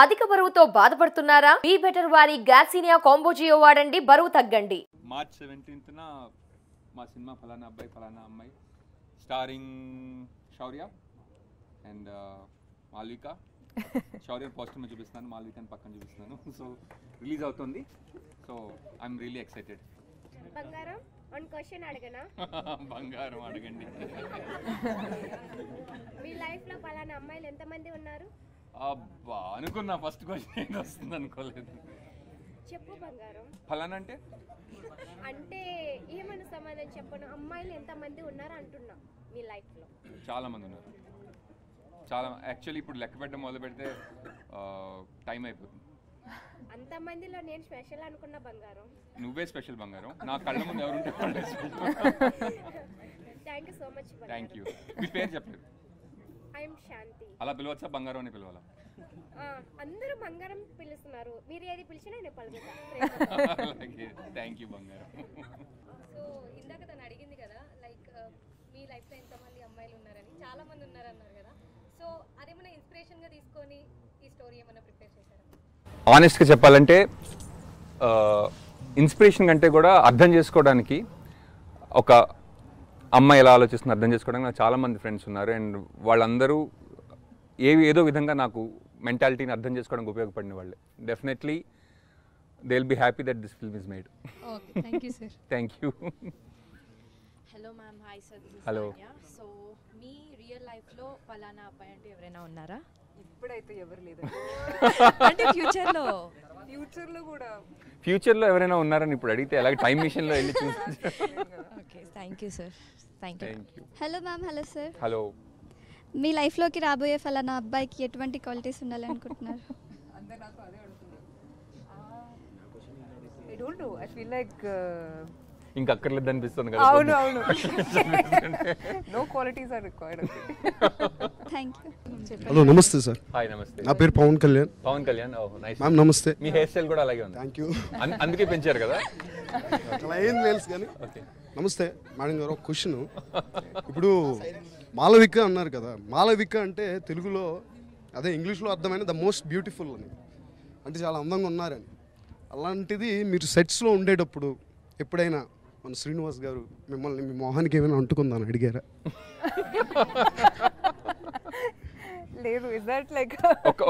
అధిక బరువుతో బాధపడుతున్నారా? బీ బెటర్ వారి గ్యాసినియా కాంబో జియో వాడండి, బరువు తగ్గండి. మార్చ్ 17th మా సినిమా ఫలానా అబ్బాయి ఫలానా అమ్మాయి starring Shaurya and Malavika. Shaurya poster చూపిస్తాను, మాలవికని పక్కన చూపిస్తాను. సో రిలీజ్ అవుతుంది. So I'm really excited. బంగారం వన్ క్వశ్చన్ అడగనా? బంగారం అడగండి. మీ లైఫ్ లో ఫలానా అమ్మాయిలు ఎంత మంది ఉన్నారు? అబ్బా అనుకున్నా ఫస్ట్ క్వశ్చన్ ఏం వస్తుంది అనుకోలేదు. చెప్పు బంగారం. ఫలానా అంటే అంటే ఏమన్నా సమాధానం చెప్పను. అమ్మాయిలు ఎంత మంది ఉన్నారు అంటున్నా మీ లైఫ్ లో? చాలా మంది ఉన్నారు. చాలా యాక్చువల్లీ ఇప్పుడు లెక్క పెట్టడం మొదలు పెడితే టైం అయిపోతుంది. అంత మందిలో నేను స్పెషల్ అనుకున్నా బంగారం. నువ్వే స్పెషల్ బంగారం. నా కళ్ళ ముందు ఎవరు ఉంటే వాళ్ళే స్పెషల్. థాంక్యూ సో మచ్ బంగారం. థాంక్యూ. మీ పేరు చెప్పండి. I am Shanti. అలా పిలవచ్చా బంగారం అని పిలవాలా? అందరూ బంగారం పిలుస్తున్నారు, మీరు ఏది పిలిచినా నేను పలుకుతాను. థాంక్యూ బంగారం. సో ఇందాక తను అడిగింది కదా లైక్ మీ లైఫ్ లో ఎంత మంది అమ్మాయిలు ఉన్నారని, చాలా మంది ఉన్నారు అన్నారు కదా. సో అదేమైనా ఇన్స్పిరేషన్ గా తీసుకొని ఈ స్టోరీ ఏమైనా ప్రిపేర్ చేశారా? ఆనెస్ట్గా చెప్పాలంటే ఇన్స్పిరేషన్ కంటే కూడా అర్థం చేసుకోవడానికి, ఒక అమ్మాయి ఎలా ఆలోచిస్తుంది అర్థం చేసుకోవడానికి నాకు చాలామంది ఫ్రెండ్స్ ఉన్నారు. అండ్ వాళ్ళందరూ ఏదో విధంగా నాకు మెంటాలిటీని అర్థం చేసుకోవడానికి ఉపయోగపడిన వాళ్ళే. Definitely they will be happy that this film is made. Thank you. Hello ma'am. Hi sir. Hello. So మీ రియల్ లైఫ్లో ఫలానా అబ్బాయి అంటే ఎవరైనా ఉన్నారా? ఇప్పుడైతే ఎవరు లేదు. అంటే ఫ్యూచర్లో కూడా ఫ్యూచర్లో ఎవరైనా ఉన్నారని ఇప్పుడు అడిగితే అలాగే టైం మిషన్లో వెళ్ళి చూసి. Okay thank you sir. Thank you. Hello ma'am. Hello sir. Hello. మీ లైఫ్లోకి రాబోయే ఫలానా అబ్బాయికి ఎటువంటి క్వాలిటీస్ ఉండాలి అనుకుంటున్నారు? అందరూ నాకు అదే అడుగుతున్నారు. I don't know, I feel like ఇంకా అక్కర్లేదు అనిపిస్తుంది కదా. అవును అవును. No qualities are required. Thank you. Hello నమస్తే సార్. హాయ్ నమస్తే. నా పేరు Pavan Kalyan. Pavan Kalyan. Oh nice. Ma'am నమస్తే. మీ హెయిర్ స్టైల్ కూడా అలాగే ఉంది. థాంక్యూ. అందుకే పెంచారు కదా లైన్ నెయిల్స్ గాని. ఓకే నమస్తే మేడం గారు. ఒక క్వశ్చన్. ఇప్పుడు మాలవిక అన్నారు కదా, మాలవిక అంటే తెలుగులో అదే ఇంగ్లీష్లో అర్థమైన ద మోస్ట్ బ్యూటిఫుల్ అని, అంటే చాలా అందంగా ఉన్నారని. అలాంటిది మీరు సెట్స్లో ఉండేటప్పుడు ఎప్పుడైనా మన శ్రీనివాస్ గారు మిమ్మల్ని మీ మొహానికి ఏమైనా అంటుకుందాను అడిగారా? లేదు. ఇస్ దట్ లైక్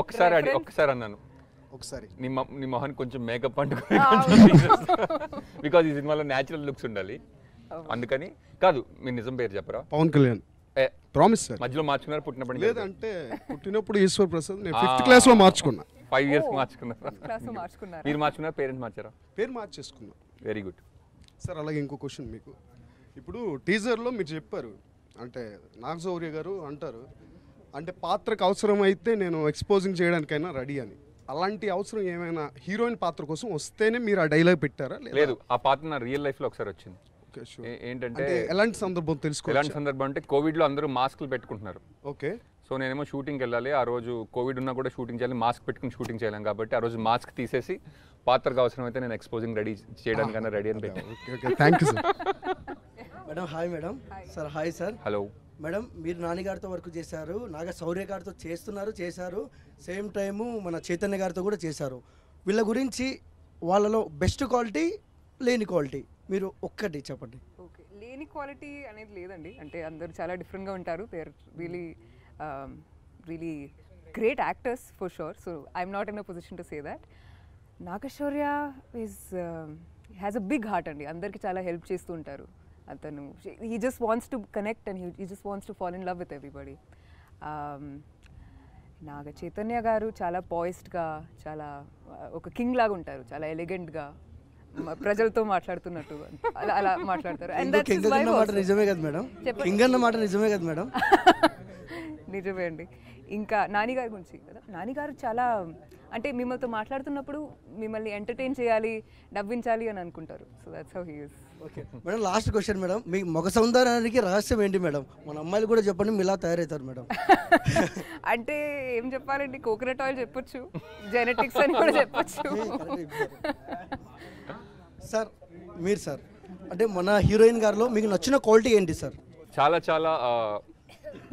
ఒక్కసారి అన్నాను. ఒకసారి నీ మొహానికి కొంచెం మేకప్ అంటుకుని, బికాజ్ ఈ సినిమాలో న్యాచురల్ లుక్స్ ఉండాలి అందుకని. కాదు మీ నిజం పేరు చెప్పరా? పవన్ కళ్యాణ్. Promise sir. మధ్యలో మార్చుకున్నారు పుట్టినప్పుడు? లేదంటే పుట్టినప్పుడు ఈశ్వర్ ప్రసాద్. నేను 5th క్లాస్లో మార్చుకున్నా. 5 ఇయర్స్ మార్చుకున్నా. మీరు మార్చుకున్నారా? పేరెంట్స్ మార్చారా? పేరు మార్చేసుకున్నా. Very good sir. అలాగే ఇంకో క్వశ్చన్ మీకు. ఇప్పుడు టీజర్లో మీరు చెప్పారు అంటే నాగ శౌర్య గారు అంటారు అంటే పాత్రకు అవసరమైతే నేను ఎక్స్పోజింగ్ చేయడానికైనా రెడీ అని. అలాంటి అవసరం ఏమైనా హీరోయిన్ పాత్ర కోసం వస్తేనే మీరు ఆ డైలాగ్ పెట్టారా? లేదు, ఆ పాత్ర నా రియల్ లైఫ్లో ఒకసారి వచ్చింది. ఏంటంటే ఎలాంటి సందర్భం తెలుసుకో. ఎలాంటి సందర్భం అంటే కోవిడ్లో అందరూ మాస్క్లు పెట్టుకుంటున్నారు. ఓకే. సో నేనేమో షూటింగ్కి వెళ్ళాలి, ఆ రోజు కోవిడ్ ఉన్నా కూడా షూటింగ్ చేయాలి, మాస్క్ పెట్టుకుని షూటింగ్ చేయాలి కాబట్టి ఆ రోజు మాస్క్ తీసేసి పాత్రకు అవసరమైతే నేను ఎక్స్పోజింగ్ రెడీ చేయడానికైనా రెడీ అని పెట్టాను. Hello madam. మీరు నాన్నగారితో వర్క్ చేశారు, నాగా శౌర్య గారితో చేశారు, సేమ్ టైము మన చైతన్య గారితో కూడా చేశారు. వీళ్ళ గురించి వాళ్ళలో బెస్ట్ క్వాలిటీ, లేని క్వాలిటీ మీరు ఒక్కటి చెప్పండి. ఓకే, లేని క్వాలిటీ అనేది లేదండి. అంటే అందరూ చాలా డిఫరెంట్గా ఉంటారు. They are really great actors for sure. So I'm not in a position to say that. Naga Shaurya has a big heart అండి, అందరికీ చాలా హెల్ప్ చేస్తూ ఉంటారు. అతను he just wants to connect and he just wants to fall in love with everybody. Naga Chaitanya గారు చాలా పాయిస్డ్గా, చాలా ఒక కింగ్ లాగా ఉంటారు, చాలా ఎలిగెంట్గా ప్రజలతో మాట్లాడుతున్నట్టు అలా అలా మాట్లాడతారు. నిజమే అండి. ఇంకా నానిగారి గురించి కదా, నానిగారు చాలా అంటే మిమ్మల్తో మాట్లాడుతున్నప్పుడు మిమ్మల్ని ఎంటర్టైన్ చేయాలి, నవ్వించాలి అని అనుకుంటారు. So that's how he is. Okay madam, last question madam. మీ ముఖ సౌందర్యానికి రహస్యం ఏంటి మేడం? మన అమ్మాయిలు కూడా చెప్పండి మీలా తయారవుతారు మేడం. అంటే ఏం చెప్పాలండి, కోకోనట్ ఆయిల్ చెప్పొచ్చు, జెనెటిక్స్ అని కూడా చెప్పొచ్చు. సార్ మీరు సార్ అంటే మన హీరోయిన్ గారిలో మీకు నచ్చిన క్వాలిటీ ఏంటి సార్? చాలా చాలా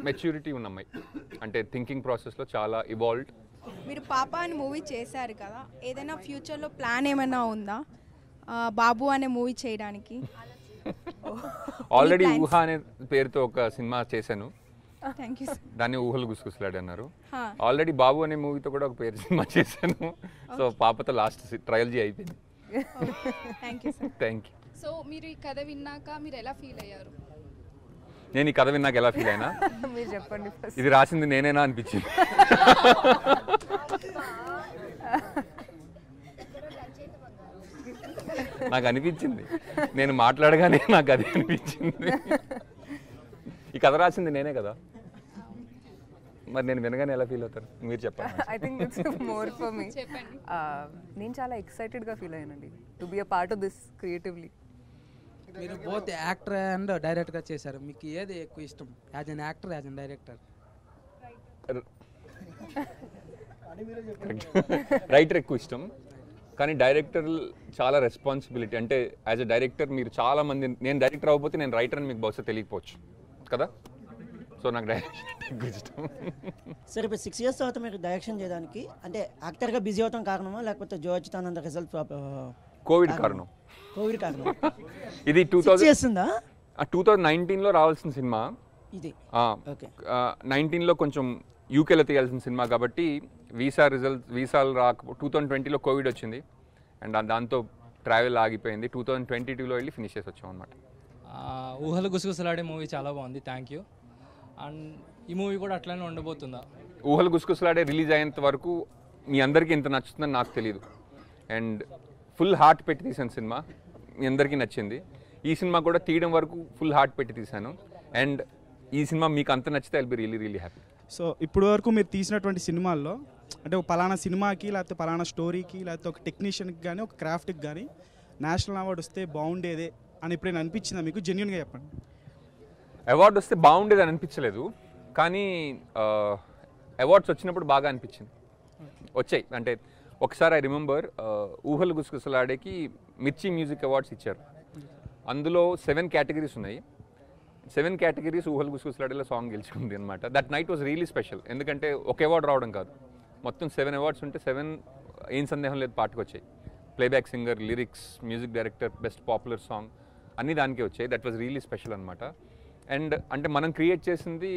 మెచ్యూరిటీ ఉన్న అమ్మాయి, అంటే థింకింగ్ ప్రాసెస్లో చాలా ఇవాల్వ్డ్, మీరు పాప అనే మూవీ చేశారు కదా, ఏదైనా ఫ్యూచర్లో ప్లాన్ ఏమైనా ఉందా బాబు అనే మూవీ చేయడానికి? ఆల్రెడీ ఊహా అనే పేరుతో ఒక సినిమా చేశాను, దాన్ని ఊహలు గుసగుసలాడే అన్నారు. ఆల్రెడీ బాబు అనే మూవీతో కూడా ఒక పేరు సినిమా చేశాను. సో పాపతో లాస్ట్ ట్రయల్ జీ అయిపోయింది. సో మీరు ఈ కథ విన్నాక మీరు ఎలా ఫీల్ అయ్యారు? నేను ఈ కథ విన్నాక ఎలా ఫీల్ అయినా చెప్పండి. ఇది రాసింది నేనేనా అనిపించింది. నాకు అనిపించింది, నేను మాట్లాడగానే నాకు అదే అనిపించింది, ఈ కథ రాసింది నేనే కదా. మరి నేను వినగానే ఎలా ఫీల్ అవుతాను మీరు చెప్పండి. I think it's more for me. నేను చాలా ఎక్సైటెడ్గా ఫీల్ అయ్యానండి to be a part of this creatively. మీరు బోత్ యాక్టర్ అండ్ డైరెక్టర్గా చేశారు, మీకు ఏది ఎక్కువ ఇష్టం as an actor as an director? Writer ఎక్కువ ఇష్టం, కానీ డైరెక్టర్ చాలా రెస్పాన్సిబిలిటీ. అంటే యాజ్ అ డైరెక్టర్ మీరు చాలా మంది, నేను డైరెక్టర్ అవ్వకపోతే నేను రైటర్ అని మీకు బహుశా తెలియకపోవచ్చు కదా. సో నాకు డైరెక్షన్ ఎక్కువ ఇష్టం. సార్ ఇప్పుడు 6 years తర్వాత మీరు డైరెక్షన్ చేయడానికి అంటే యాక్టర్గా బిజీ అవటం కారణమా లేకపోతే జోచితానంద రిజల్ట్ కోవిడ్ కారణం? కోవిడ్ కారణం. ఇది 2019లో రావాల్సిన సినిమా, ఇది 19లో కొంచెం యూకేలో తీయాల్సిన సినిమా కాబట్టి వీసా రిజల్ట్ వీసాలు రాక 2020లో కోవిడ్ వచ్చింది, అండ్ దాంతో ట్రావెల్ ఆగిపోయింది. 2022లో వెళ్ళి ఫినిష్ చేసి వచ్చాం అనమాట. ఊహలు గుసగుసలాడే మూవీ చాలా బాగుంది, థ్యాంక్ యూ. అండ్ ఈ మూవీ కూడా అట్లానే ఉండబోతుందా? ఊహలు గుసగుసలాడే రిలీజ్ అయ్యేంత వరకు మీ అందరికీ ఇంత నచ్చుతుందని నాకు తెలియదు, అండ్ ఫుల్ హార్ట్ పెట్టి తీసాను సినిమా, మీ అందరికీ నచ్చింది. ఈ సినిమా కూడా తీయడం వరకు ఫుల్ హార్ట్ పెట్టి తీసాను, అండ్ ఈ సినిమా మీకు అంత నచ్చితే I'll be really really happy. So ఇప్పుడు వరకు మీరు తీసినటువంటి సినిమాల్లో అంటే ఒక పలానా సినిమాకి లేకపోతే పలానా స్టోరీకి లేకపోతే ఒక టెక్నీషియన్కి కానీ ఒక క్రాఫ్ట్కి కానీ నేషనల్ అవార్డు వస్తే బాగుండేదే అని ఎప్పుడైనా అనిపించిందా మీకు? జెన్యున్గా చెప్పండి. అవార్డు వస్తే బాగుండేది అని అనిపించలేదు, కానీ అవార్డ్స్ వచ్చినప్పుడు బాగా అనిపించింది, వచ్చాయి. అంటే ఒకసారి ఐ రిమెంబర్ ఊహలు గుసగుసలాడేకి మిర్చి మ్యూజిక్ అవార్డ్స్ ఇచ్చారు, అందులో 7 కేటగిరీస్ ఉన్నాయి. 7 కేటగిరీస్ ఊహలు గుసగుసలాడేలో సాంగ్ గెలుచుకుంది అనమాట. That night was really special, ఎందుకంటే ఒక అవార్డు రావడం కాదు, మొత్తం 7 అవార్డ్స్ ఉంటే 7 ఏం సందేహం లేదు పాటకు వచ్చాయి. Playback singer, lyrics, music director, best popular song అన్నీ దానికే వచ్చాయి. దట్ వాజ్ రియలీ స్పెషల్ అనమాట. అండ్ అంటే మనం క్రియేట్ చేసింది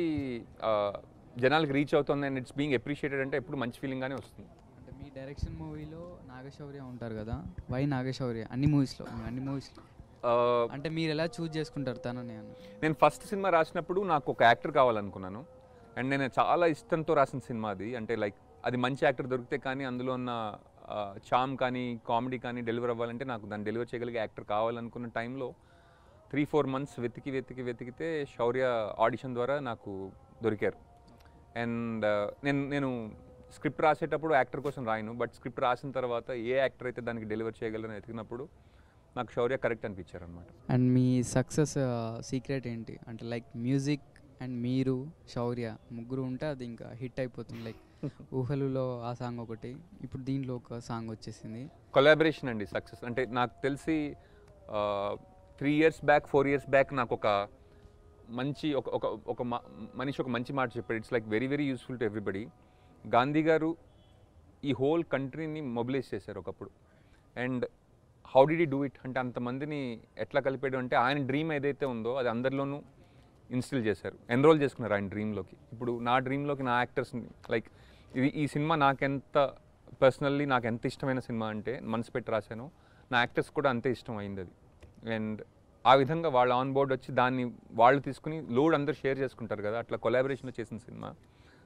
జనాలకు రీచ్ అవుతుంది, అండ్ ఇట్స్ బీయింగ్ అప్రిషియేటెడ్ అంటే ఎప్పుడు మంచి ఫీలింగ్గానే వస్తుంది. అంటే మీ డైరెక్షన్ మూవీలో నాగ శౌర్య ఉంటారు కదా, వై నాగ శౌర్య అన్ని మూవీస్లో అంటే మీరు ఎలా చూజ్ చేసుకుంటారు తనని? నేను ఫస్ట్ సినిమా రాసినప్పుడు నాకు ఒక యాక్టర్ కావాలనుకున్నాను, అండ్ నేను చాలా ఇష్టంతో రాసిన సినిమా అది. అంటే లైక్ అది మంచి యాక్టర్ దొరికితే కానీ అందులో ఉన్న చామ్ కానీ కామెడీ కానీ డెలివర్ అవ్వాలంటే నాకు దాన్ని డెలివర్ చేయగలిగే యాక్టర్ కావాలనుకున్న టైంలో 3-4 months వెతికితే శౌర్య ఆడిషన్ ద్వారా నాకు దొరికారు. అండ్ నేను స్క్రిప్ట్ రాసేటప్పుడు యాక్టర్ కోసం రాయను, బట్ స్క్రిప్ట్ రాసిన తర్వాత ఏ యాక్టర్ అయితే దానికి డెలివర్ చేయగలను వెతికినప్పుడు నాకు శౌర్య కరెక్ట్ అనిపించారు అనమాట. అండ్ మీ సక్సెస్ సీక్రెట్ ఏంటి? అంటే లైక్ మ్యూజిక్ అండ్ మీరు శౌర్య ముగ్గురు ఉంటే అది ఇంకా హిట్ అయిపోతుంది. లైక్ ఊహలులో ఆ సాంగ్ ఒకటి, ఇప్పుడు దీంట్లో ఒక సాంగ్ వచ్చేసింది. కొలాబరేషన్ అండి సక్సెస్. అంటే నాకు తెలిసి 3 years back 4 years back నాకు ఒక మంచి ఒక మనిషి ఒక మంచి మాట చెప్పాడు, it's like very very useful to everybody. Gandhi గారు ఈ హోల్ కంట్రీని మొబిలైజ్ చేశారు ఒకప్పుడు, and how did he do it అంటే అంతమందిని ఎట్లా కలిపాడు అంటే ఆయన డ్రీమ్ ఏదైతే ఉందో అది అందరిలోనూ ఇన్స్టిల్ చేశారు, ఎన్రోల్ చేసుకున్నారు ఆయన డ్రీమ్లోకి. ఇప్పుడు నా డ్రీమ్లోకి నా యాక్టర్స్ని లైక్ ఇది ఈ సినిమా నాకెంత పర్సనల్లీ నాకు ఎంత ఇష్టమైన సినిమా అంటే మనసు పెట్టి రాశాను, నా యాక్టర్స్ కూడా అంతే ఇష్టం అయింది అది. అండ్ ఆ విధంగా వాళ్ళు ఆన్ బోర్డ్ వచ్చి దాన్ని వాళ్ళు తీసుకుని లోడ్ అందరు షేర్ చేసుకుంటారు కదా, అట్లా కొలాబరేషన్లో చేసిన cinema.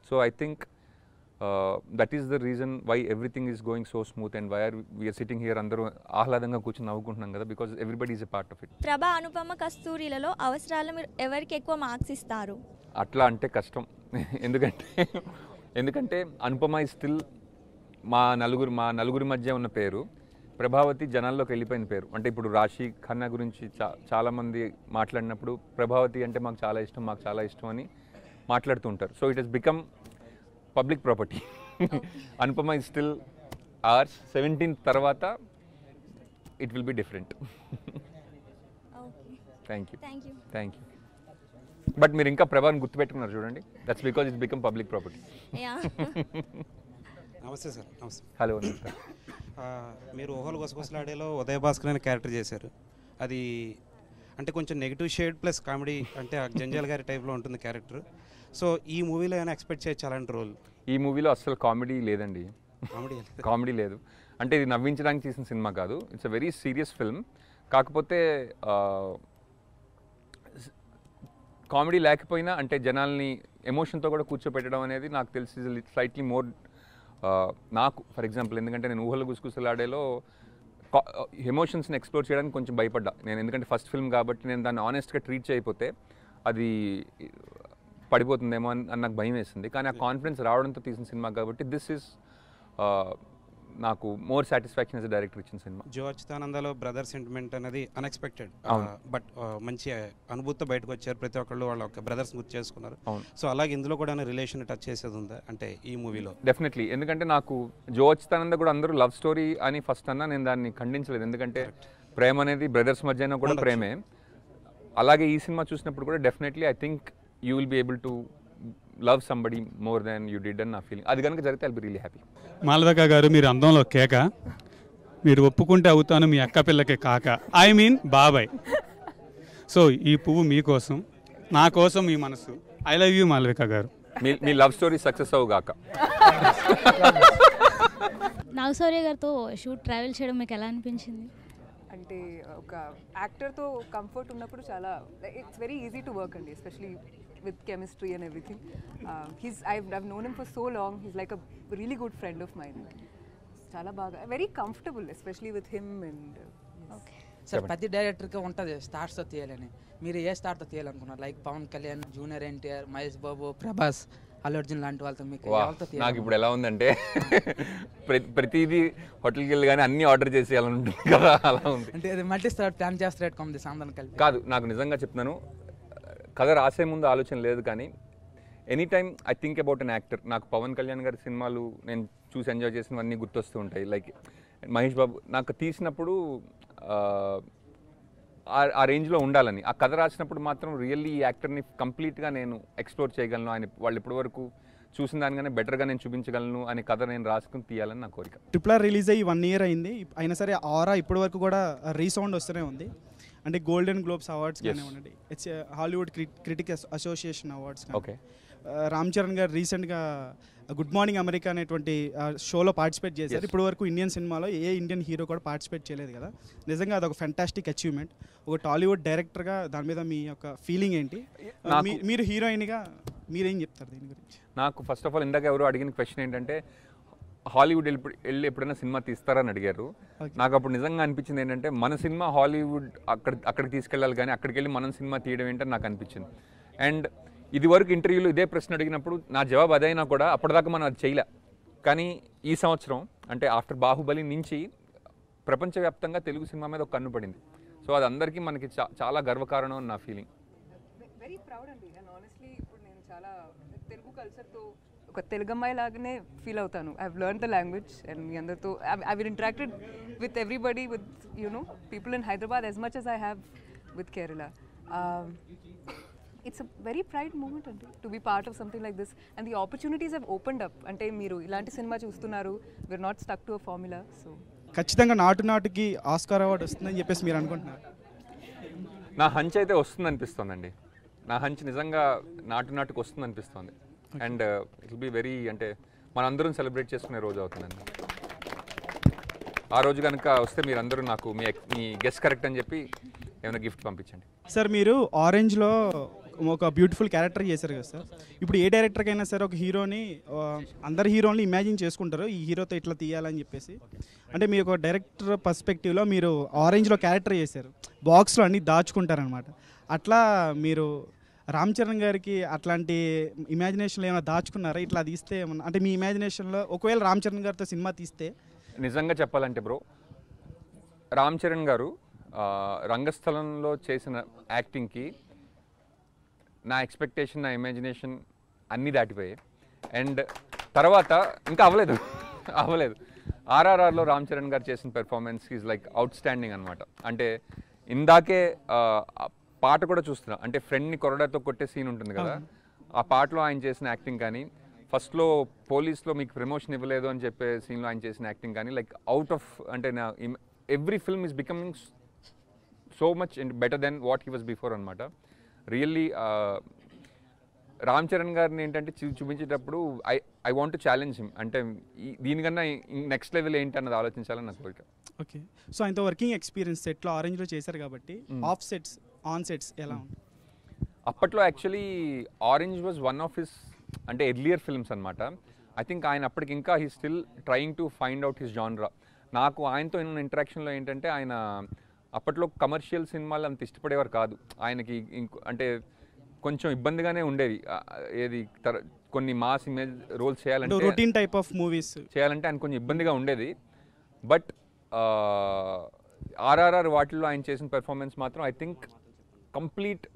So I think that is the reason why everything is going so smooth and why are we are sitting here అందరూ ఆహ్లాదంగా కూర్చొని నవ్వుకుంటున్నాం కదా, because everybody is a part of it. Prabha Anupama కస్తూరిలలో అవసరాలు మీరు ఎవరికి ఎక్కువ మార్క్స్ ఇస్తారు? అట్లా అంటే కష్టం, ఎందుకంటే అనుపమ ఇస్ స్టిల్ మా నలుగురి మధ్య ఉన్న పేరు, ప్రభావతి జనాల్లోకి వెళ్ళిపోయిన పేరు. అంటే ఇప్పుడు రాశి ఖన్నా గురించి చాలామంది మాట్లాడినప్పుడు ప్రభావతి అంటే మాకు చాలా ఇష్టం అని మాట్లాడుతుంటారు. So it has become public property. Anupama is still ours. 17th తర్వాత it will be different. Thank you. But మీరు ఇంకా ప్రభాని గుర్తుపెట్టుకున్నారు చూడండి, that's because it's become public property. Namaste sir. Namaste. Hello. మీరు ఓహలు గుసగుసలాడేలో ఉదయ భాస్కర్ అనే క్యారెక్టర్ చేశారు. అది అంటే కొంచెం నెగిటివ్ షేడ్ ప్లస్ కామెడీ అంటే జంజాల్ గారి టైప్లో ఉంటుంది క్యారెక్టర్. సో ఈ మూవీలో ఏమైనా ఎక్స్పెక్ట్ చేయొచ్చు అలాంటి రోల్? ఈ మూవీలో అస్సలు కామెడీ లేదండి, కామెడీ లేదు. అంటే ఇది నవ్వించడానికి తీసిన సినిమా కాదు, it's a very serious film. కాకపోతే కామెడీ లేకపోయినా అంటే జనాల్ని ఎమోషన్తో కూడా కూర్చోపెట్టడం అనేది నాకు తెలిసి స్లైట్లీ మోర్ నాకు ఫర్ ఎగ్జాంపుల్, ఎందుకంటే నేను ఊహలు గుసగుసలాడేలో ఎమోషన్స్ని ఎక్స్ప్లోర్ చేయడానికి కొంచెం భయపడ్డా నేను, ఎందుకంటే ఫస్ట్ ఫిల్మ్ కాబట్టి. నేను దాన్ని ఆనెస్ట్గా ట్రీట్ చేయకపోతే అది పడిపోతుందేమో అని నాకు భయం వేసింది. కానీ ఆ కాన్ఫిడెన్స్ రావడంతో తీసిన సినిమా కాబట్టి దిస్ ఈజ్ నాకు more satisfaction as a director ఇచ్చిన సినిమా. జ్యోత్సానందలో బ్రదర్ సెంటిమెంట్ అనేది అన్ఎక్స్పెక్టెడ్ బట్ మంచి అనుభూతితో బయటకు వచ్చారు ప్రతి ఒక్కళ్ళు, వాళ్ళ యొక్క బ్రదర్స్ గుర్తు చేసుకున్నారు. సో అలాగే ఇందులో కూడా రిలేషన్ టచ్ చేసేది ఉందా అంటే ఈ మూవీలో? డెఫినెట్లీ, ఎందుకంటే నాకు జ్యోత్సానంద కూడా అందరూ లవ్ స్టోరీ అని ఫస్ట్ అన్నా నేను దాన్ని ఖండించలేదు, ఎందుకంటే ప్రేమ అనేది బ్రదర్స్ మధ్య అయినా కూడా ప్రేమే. అలాగే ఈ సినిమా చూసినప్పుడు కూడా definitely I think you will be able to love somebody more than you did అన్ నా ఫీలింగ్. అది కనుక జరిగితే I'll be really happy. Malavika గారు మీరు అందంలో కేక, మీరు ఒప్పుకుంటే అవుతాను మీ అక్క పిల్లకి కాక, ఐ మీన్ బాబాయ్. సో ఈ పువ్వు మీకోసం, నా కోసం మీ మనసు. ఐ లవ్ యూ మాలవిక గారు, మీ లవ్ స్టోరీ సక్సెస్ అవుగాక. నాగ శౌర్య గారితో షూట్ ట్రావెల్ చేయడం మీకు ఎలా అనిపించింది? అంటే ఒక యాక్టర్తో కంఫర్ట్ ఉన్నప్పుడు చాలా it's very easy to work అండి, especially with chemistry and everything. I've known him for so long. He's like a really good friend of mine. Chala baga, very comfortable, especially with him and. Yes. Okay. Sir, pati director ke untadi stars tho tiyalani. Meeru ye star tho tiyalanunnaru? Like Pawan Kalyan, Junior NTR, Mahesh Babu, Prabhas, allu Arjun laanti valto meeku evalto tiyalani. Naaku ippudu ela undante pratidi hotel ki gaani anni order cheseyalanu untundi kada ala undi. Ante adi multi star plan chestaradu kom this andan kalpi. Kaadu naaku nijanga cheptunanu. కథ రాసే ముందు ఆలోచన లేదు, కానీ any time I think about an actor. నాకు పవన్ కళ్యాణ్ గారి సినిమాలు నేను చూసి ఎంజాయ్ చేసినవన్నీ గుర్తొస్తూ ఉంటాయి. లైక్ మహేష్ బాబు నాకు తీసినప్పుడు ఆ రేంజ్లో ఉండాలని, ఆ కథ రాసినప్పుడు మాత్రం రియల్లీ ఈ యాక్టర్ని కంప్లీట్గా నేను ఎక్స్ప్లోర్ చేయగలను, ఆయన వాళ్ళు ఇప్పటివరకు చూసిన దానికన్నా బెటర్గా నేను చూపించగలను అనే కథ నేను రాసుకుని తీయాలని నా కోరిక. ట్రిపుల్ ఆర్ రిలీజ్ అయ్యి 1 year అయింది, అయినా సరే ఆరా ఇప్పటివరకు కూడా రీసౌండ్ వస్తూనే ఉంది. అంటే గోల్డెన్ గ్లోబ్స్ అవార్డ్స్ కానివ్వండి, Hollywood critic association awards, okay Ram Charan గారు రీసెంట్గా గుడ్ మార్నింగ్ అమెరికా అనేటువంటి షోలో పార్టిసిపేట్ చేశారు. ఇప్పటి వరకు ఇండియన్ సినిమాలో ఏ ఇండియన్ హీరో కూడా పార్టిసిపేట్ చేయలేదు కదా, నిజంగా అదొక ఫ్యాంటాస్టిక్ అచీవ్మెంట్. ఒక టాలీవుడ్ డైరెక్టర్గా దాని మీద మీ యొక్క ఫీలింగ్ ఏంటి? మీరు హీరోయిన్గా మీరేం చెప్తారు దీని గురించి? నాకు ఫస్ట్ ఆఫ్ ఆల్ ఇందాక ఎవరు అడిగిన క్వశ్చన్ ఏంటంటే హాలీవుడ్ వెళ్ళి ఎప్పుడైనా సినిమా తీస్తారని అడిగారు. నాకు అప్పుడు నిజంగా అనిపించింది ఏంటంటే మన సినిమా హాలీవుడ్ అక్కడికి తీసుకెళ్ళాలి, కానీ అక్కడికి వెళ్ళి మనం సినిమా తీయడం ఏంటని నాకు అనిపించింది. అండ్ ఇది వరకు ఇంటర్వ్యూలో ఇదే ప్రశ్న అడిగినప్పుడు నా జవాబు అదైనా కూడా అప్పటిదాకా మనం అది చేయలే. కానీ ఈ సంవత్సరం అంటే ఆఫ్టర్ బాహుబలి నుంచి ప్రపంచవ్యాప్తంగా తెలుగు సినిమా మీద ఒక కన్ను పడింది. సో అది అందరికీ మనకి చాలా గర్వకారణం అని నా ఫీలింగ్. వెరీ ప్రౌడ్ అండి. ఇప్పుడు నేను చాలా తెలుగు కల్చర్తో ఒక తెలుగమ్మాయి లాగానే ఫీల్ అవుతాను. I learn the language and మీ అందరితో I will interacted with everybody, with you know people in Hyderabad as much as I have with Kerala. It's a very pride moment అండి to be part of something like this and the opportunities have opened up. అంటే మీరు ఇలాంటి సినిమా చూస్తున్నారు, we are not stuck to a formula. So ఖచ్చితంగా నాటునాటికి Oscar award వస్తుందని చెప్పేసి మీరు అనుకుంటున్నారు? నా హంచ్ అయితే వస్తుంది అనిపిస్తుందండి. నా హంచ్ నిజంగా నాటునాటికి వస్తుంది అనిపిస్తుంది. And it will be very, అంటే మనందరం సెలబ్రేట్ చేసుకునే రోజు అవుతుందండి. ఆ రోజు కనుక వస్తే మీరందరూ నాకు మీ గెస్ కరెక్ట్ అని చెప్పి ఏమైనా గిఫ్ట్ పంపించండి. సార్ మీరు ఆరెంజ్లో ఒక బ్యూటిఫుల్ క్యారెక్టర్ చేశారు కదా సార్, ఇప్పుడు ఏ డైరెక్టర్కైనా సరే ఒక హీరోని అందరు హీరోని ఇమాజిన్ చేసుకుంటారు, ఈ హీరోతో ఇట్లా తీయాలని చెప్పేసి. అంటే మీరు ఒక డైరెక్టర్ పర్స్పెక్టివ్లో మీరు ఆరెంజ్లో క్యారెక్టర్ చేశారు, బాక్స్లో అన్నీ దాచుకుంటారనమాట. అట్లా మీరు రామ్ చరణ్ గారికి అట్లాంటి ఇమాజినేషన్లో ఏమైనా దాచుకున్నారా? ఇట్లా అది ఇస్తే ఏమన్నా అంటే మీ ఇమాజినేషన్లో ఒకవేళ రామ్ చరణ్ గారితో సినిమా తీస్తే? నిజంగా చెప్పాలంటే బ్రో, రామ్ చరణ్ గారు రంగస్థలంలో చేసిన యాక్టింగ్కి నా ఎక్స్పెక్టేషన్, నా ఇమాజినేషన్ అన్నీ దాటిపోయాయి. అండ్ తర్వాత ఇంకా అవ్వలేదు. ఆర్ఆర్ఆర్లో రామ్ చరణ్ గారు చేసిన performance is like outstanding అనమాట. అంటే ఇందాకే పాట కూడా చూస్తున్నా, అంటే ఫ్రెండ్ని కొరడాతో కొట్టే సీన్ ఉంటుంది కదా, ఆ పాటలో ఆయన చేసిన యాక్టింగ్ కానీ ఫస్ట్ లో పోలీస్ లో మీకు ప్రమోషన్ ఇవ్వలేదు అని చెప్పే సీన్ లో ఆయన చేసిన యాక్టింగ్ కానీ లైక్ అవుట్ ఆఫ్ అంటే నా every film is becoming so much and better then what he was before అనమాట. రియల్లీ రామ్ చరణ్ గారిని ఏంటంటే చూపించేటప్పుడు I want to challenge him, అంటే దీనికన్నా నెక్స్ట్ లెవెల్ ఏంటి అన్నది ఆలోచించాలని నాకు కోరిక. ఓకే, సో ఆయనతో వర్కింగ్ ఎక్స్పీరియన్స్ సెట్లో ఆరెంజ్లో చేశారు కాబట్టి ఆఫ్ సెట్స్ ఆన్ సెట్స్ ఎలా ఉంది? అప్పట్లో actually Orange was one of his అంటే ఎర్లియర్ ఫిల్మ్స్ అనమాట. ఐ థింక్ ఆయన అప్పటికి ఇంకా he still trying to find out his genre. నాకు ఆయనతో ఉన్న ఇంటరాక్షన్లో ఏంటంటే ఆయన అప్పట్లో కమర్షియల్ సినిమాలు అంత ఇష్టపడేవారు కాదు, ఆయనకి అంటే కొంచెం ఇబ్బందిగానే ఉండేవి. ఏది కొన్ని మాస్ ఇమేజ్ రోల్స్ చేయాలంటే రొటీన్ టైప్ ఆఫ్ మూవీస్ చేయాలంటే ఆయన కొంచెం ఇబ్బందిగా ఉండేది. బట్ ఆర్ఆర్ఆర్ వాటిల్లో ఆయన చేసిన పెర్ఫార్మెన్స్ మాత్రం I think complete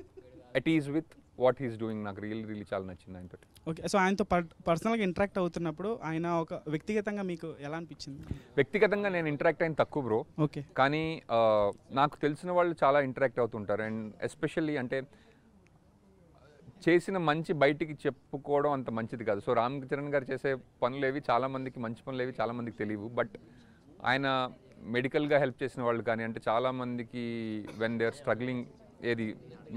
at ease with what he's doing. నాకు రియల్లీ రియల్లీ చాలా నచ్చింది ఆయనతో. ఓకే, సో ఆయనతో పర్సనల్గా ఇంటరాక్ట్ అవుతున్నప్పుడు ఆయన ఒక వ్యక్తిగతంగా మీకు ఎలా అనిపించింది? వ్యక్తిగతంగా నేను ఇంటరాక్ట్ అయిన తక్కువ బ్రో. ఓకే, కానీ నాకు తెలిసిన వాళ్ళు చాలా ఇంటరాక్ట్ అవుతుంటారు. అండ్ ఎస్పెషల్లీ అంటే చేసిన మంచి బయటికి చెప్పుకోవడం అంత మంచిది కాదు. సో రామ్ చరణ్ గారు చేసే పనులేవి చాలామందికి మంచి పనులేవి చాలామందికి తెలియవు. బట్ ఆయన మెడికల్గా హెల్ప్ చేసిన వాళ్ళు కానీ అంటే చాలామందికి వెన్ దే ఆర్ స్ట్రగ్లింగ్ ఏది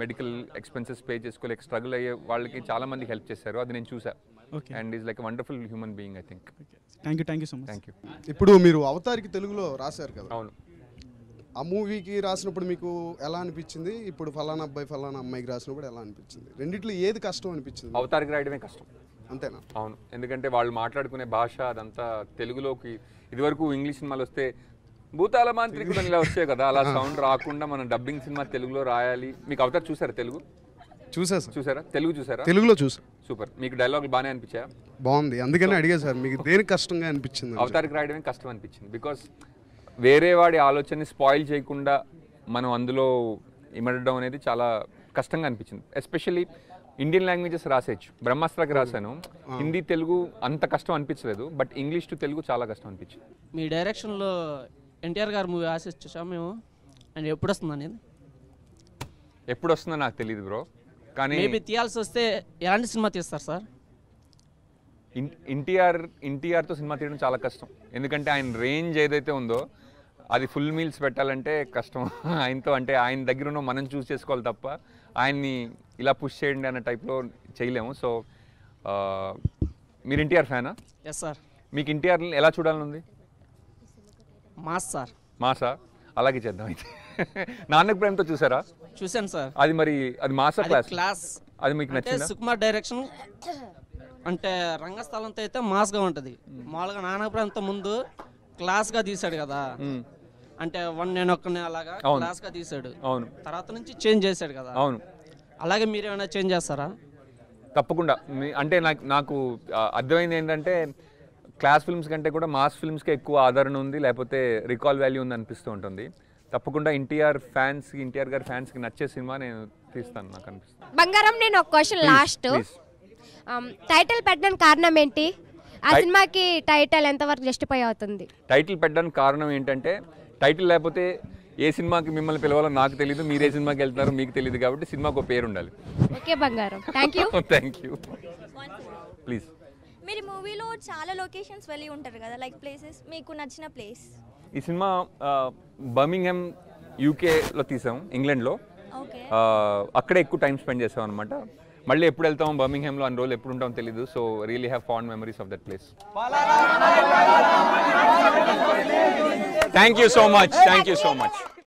మెడికల్ ఎక్స్పెన్సెస్ పే చేసుకోలేక స్ట్రగుల్ అయ్యే వాళ్ళకి చాలామందికి హెల్ప్ చేశారు, అది నేను చూసాను. And is like wonderful human being I think. Thank you, thank you so much. Thank you. ఇప్పుడు మీరు అవతారికి తెలుగులో రాశారు కదా? అవును. ఆ మూవీకి రాసినప్పుడు మీకు ఎలా అనిపించింది? ఇప్పుడు ఫలానా అబ్బాయి ఫలానా అమ్మాయికి రాసినప్పుడు ఎలా అనిపించింది? రెండిట్లో ఏది కష్టం అనిపించింది? అవతారికి రాయడమే కష్టం. అంతేనా? అవును, ఎందుకంటే వాళ్ళు మాట్లాడుకునే భాష అదంతా తెలుగులోకి ఇదివరకు ఇంగ్లీష్ సినిమాలు వస్తే భూతాల మాంత్రికుడు ఇలా వచ్చాయి కదా, అలా సౌండ్ రాకుండా మనం డబ్బింగ్ సినిమా తెలుగులో రాయాలి. మీకు అవతార్ చూసారా? తెలుగు చూసారా? తెలుగు చూసారా? తెలుగులో చూసారు. సూపర్. మీకు డైలాగులు బాగానే అనిపించాయా? బాగుంది, అందుకని అడిగే సార్ మీకు దేనికి కష్టంగా అనిపించింది? అవతారికి రాయడమే కష్టం అనిపించింది. బికాస్ వేరే వాడి ఆలోచనని స్పాయిల్ చేయకుండా మనం అందులో ఇమడడం అనేది చాలా కష్టంగా అనిపించింది. ఎస్పెషల్లీ ఇండియన్ లాంగ్వేజెస్ రాసేయచ్చు. బ్రహ్మాస్త్రకి రాశాను, హిందీ తెలుగు అంత కష్టం అనిపించలేదు. బట్ ఇంగ్లీష్ టు తెలుగు చాలా కష్టం అనిపించింది. మీ డైరెక్షన్లో ఎన్టీఆర్ గారు మూవీ ఆశించా మేము, అండ్ ఎప్పుడు వస్తుంది అనేది? ఎప్పుడు వస్తుందో నాకు తెలియదు బ్రో, కానీ మేబీ తీయాల్సి వస్తే ఎలాంటి సినిమా తీస్తారు సార్? ఎన్టీఆర్తో సినిమా తీయడం చాలా కష్టం, ఎందుకంటే ఆయన రేంజ్ ఏదైతే ఉందో అది ఫుల్ మీల్స్ పెట్టాలంటే కష్టం. ఆయనతో అంటే ఆయన దగ్గర ఉన్న మనం చూస్ చేసుకోవాలి తప్ప ఆయన్ని ఇలా పుష్ చేయండి అన్న టైప్లో చేయలేము. సో మీరు ఎన్టీఆర్ ఫ్యానా? Yes sir. మీకు ఎన్టీఆర్ ఎలా చూడాలని ఉంది? Mass sir. మాసా? అలాగే చేద్దాం అయితే. నాన్నకు ప్రేమతో చూసారా? చూసాను సార్. అది మరి అది మాసా క్లాస్? అది మీకు నచ్చిందా? సుకుమార్ డైరెక్షన్ అంటే రంగస్థలంతో అయితే మాస్గా ఉంటుంది, మామూలుగా నానకపురంతో ముందు క్లాస్గా తీసాడు కదా, అంటే వన్ నేను ఒక్కనే అలాగా క్లాస్గా తీసాడు. అవును. తర్వాత నుంచి చేంజ్ చేశాడు కదా. అవును. అలాగే మీరు ఏమైనా చేంజ్ చేస్తారా? తప్పకుండా. అంటే నాకు అర్థమైంది ఏంటంటే క్లాస్ ఫిల్మ్స్ కంటే కూడా మాస్ ఫిల్మ్స్కి ఎక్కువ ఆదరణ ఉంది, లేకపోతే రికాల్ వాల్యూ ఉంది అనిపిస్తూ ఉంటుంది. తప్పకుండా ఎన్టీఆర్ ఫ్యాన్స్కి, ఎన్టీఆర్ గారి ఫ్యాన్స్కి నచ్చే సినిమా నేను తీస్తాను నాకు అనిపిస్తుంది. బంగారం, నేను ఒక క్వశ్చన్ లాస్ట్. టైటిల్ పెట్టడానికి కారణం ఏంటి? ఆ సినిమాకి టైటిల్ ఎంతవరకు జస్టిఫై అవుతుంది? టైటిల్ పెట్టడానికి కారణం ఏంటంటే టైటిల్ లేకపోతే ఏ సినిమాకి మిమ్మల్ని పిలవాలో నాకు తెలియదు, మీరు ఏ సినిమాకి వెళ్తున్నారో మీకు తెలియదు, కాబట్టి సినిమాకు పేరు ఉండాలి. ఓకే బంగారం, థాంక్యూ. థాంక్యూ. ప్లీజ్. మీరు మూవీలో చాలా లొకేషన్స్ వెళ్ళి ఉంటారు కదా, లైక్ ప్లేసెస్, మీకు నచ్చిన ప్లేస్? ఈ సినిమా బర్మింగ్హామ్ యూకేలో తీసాము, ఇంగ్లాండ్లో. ఓకే. అక్కడే ఎక్కువ టైం స్పెండ్ చేసాం అనమాట. మళ్ళీ ఎప్పుడు వెళ్తాం బర్మింగ్హామ్లో అన్ని రోజులు ఎప్పుడు ఉంటామో తెలీదు. So really have fond memories of that place. Thank you so much. Thank you so much.